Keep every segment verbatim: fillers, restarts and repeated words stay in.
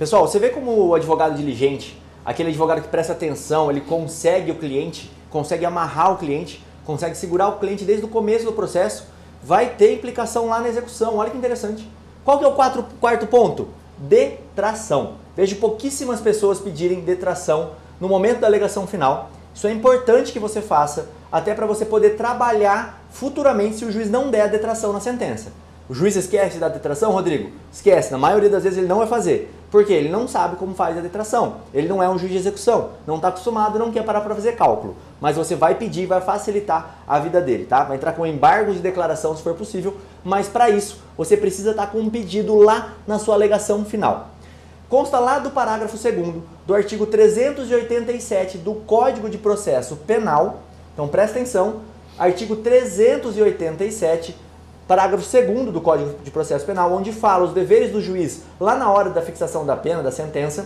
Pessoal, você vê como o advogado diligente, aquele advogado que presta atenção, ele consegue o cliente, consegue amarrar o cliente, consegue segurar o cliente desde o começo do processo, vai ter implicação lá na execução. Olha que interessante. Qual que é o quatro, quarto ponto? Detração. Vejo pouquíssimas pessoas pedirem detração no momento da alegação final. Isso é importante que você faça, até para você poder trabalhar futuramente se o juiz não der a detração na sentença. O juiz esquece da detração, Rodrigo? Esquece. Na maioria das vezes ele não vai fazer. Por quê? Ele não sabe como faz a detração. Ele não é um juiz de execução. Não está acostumado, não quer parar para fazer cálculo. Mas você vai pedir e vai facilitar a vida dele, tá? Vai entrar com embargo de declaração se for possível. Mas para isso, você precisa estar com um pedido lá na sua alegação final. Consta lá do parágrafo segundo do artigo trezentos e oitenta e sete do Código de Processo Penal. Então presta atenção. Artigo trezentos e oitenta e sete... parágrafo segundo do Código de Processo Penal, onde fala os deveres do juiz lá na hora da fixação da pena, da sentença.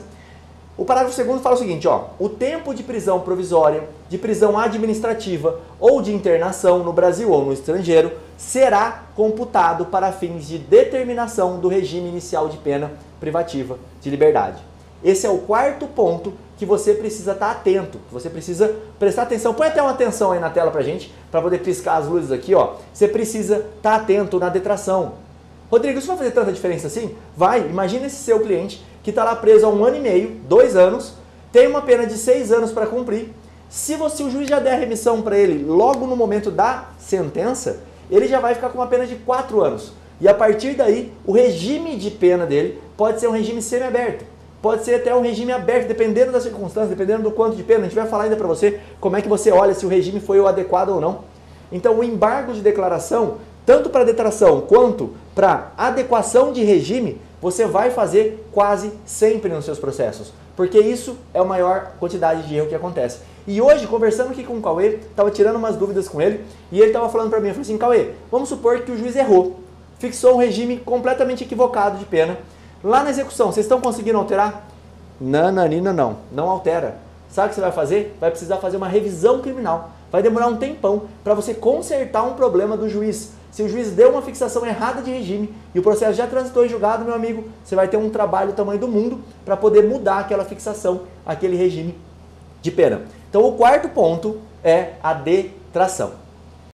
O parágrafo segundo fala o seguinte, ó, o tempo de prisão provisória, de prisão administrativa ou de internação no Brasil ou no estrangeiro será computado para fins de determinação do regime inicial de pena privativa de liberdade. Esse é o quarto ponto que você precisa estar atento, que você precisa prestar atenção. Põe até uma atenção aí na tela pra gente, pra poder piscar as luzes aqui, ó. Você precisa estar atento na detração. Rodrigo, isso vai fazer tanta diferença assim? Vai, imagina esse seu cliente que está lá preso há um ano e meio, dois anos, tem uma pena de seis anos para cumprir. Se você, o juiz já der a remissão para ele logo no momento da sentença, ele já vai ficar com uma pena de quatro anos. E a partir daí, o regime de pena dele pode ser um regime semiaberto. Pode ser até um regime aberto, dependendo das circunstâncias, dependendo do quanto de pena. A gente vai falar ainda para você como é que você olha se o regime foi o adequado ou não. Então, o embargo de declaração, tanto para detração quanto para adequação de regime, você vai fazer quase sempre nos seus processos. Porque isso é a maior quantidade de erro que acontece. E hoje, conversando aqui com o Cauê, estava tirando umas dúvidas com ele, e ele estava falando para mim, eu falei assim, Cauê, vamos supor que o juiz errou, fixou um regime completamente equivocado de pena. Lá na execução, vocês estão conseguindo alterar? Nananina, não. Não altera. Sabe o que você vai fazer? Vai precisar fazer uma revisão criminal. Vai demorar um tempão para você consertar um problema do juiz. Se o juiz deu uma fixação errada de regime e o processo já transitou em julgado, meu amigo, você vai ter um trabalho do tamanho do mundo para poder mudar aquela fixação, aquele regime de pena. Então, o quarto ponto é a detração.